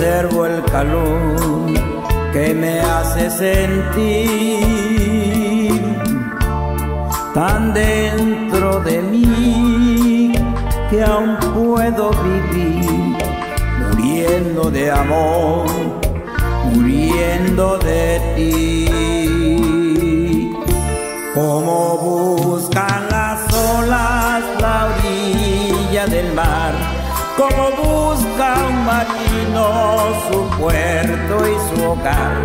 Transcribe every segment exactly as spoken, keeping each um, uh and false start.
conservo el calor que me hace sentir tan dentro de mí que aún puedo vivir muriendo de amor, muriendo de ti. Como buscan las olas la orilla del mar, como busca un marino su puerto y su hogar,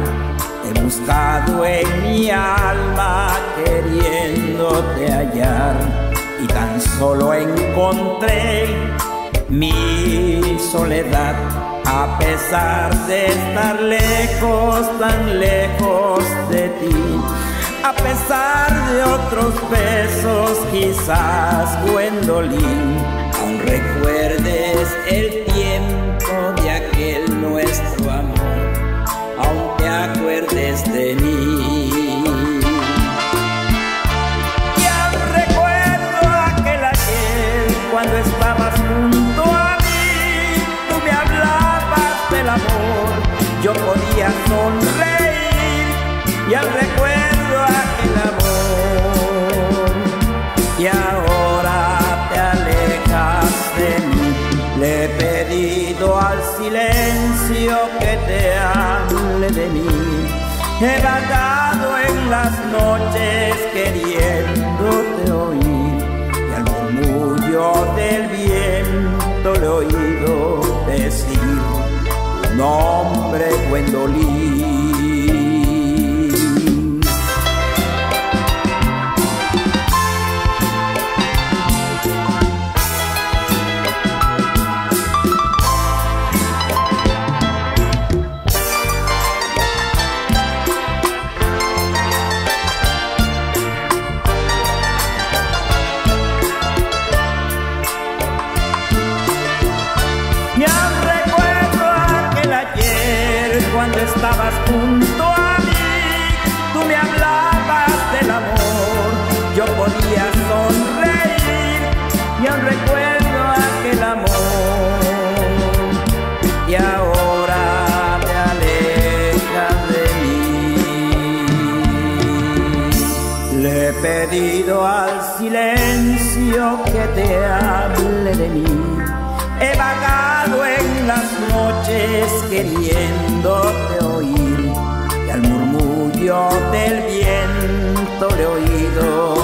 he buscado en mi alma queriéndote hallar, y tan solo encontré mi soledad. A pesar de estar lejos, tan lejos de ti, a pesar de otros besos, quizás Wendoline aún recuerdes el tiempo de aquel nuestro amor, aún te acuerdes de mí. Y aún recuerdo aquel ayer cuando estabas junto a mí, tú me hablabas del amor, yo podía sonreír, y aún recuerdo aquel amor. Y ahora te alejas de mí, le he pedido al silencio que te hable de mí, he vagado en las noches queriéndote oír, y al murmullo del viento le he oído decir tu nombre, Wendoline. Cuando estabas junto a mí, tú me hablabas del amor, yo podía sonreír, y aún recuerdo aquel amor. Y ahora te alejas de mí, le he pedido al silencio que te hable de mí, he vagado en las noches queriéndote oír, y al murmullo del viento le he oído